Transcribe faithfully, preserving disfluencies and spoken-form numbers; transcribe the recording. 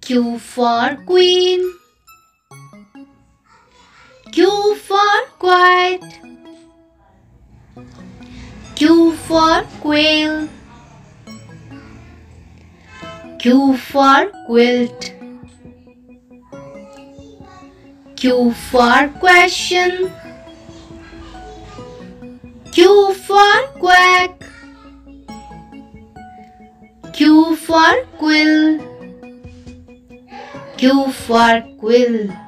Q for queen, Q for quiet, Q for quail, Q for quilt, Q for question, Q for quack, Q for quill, Q for quill.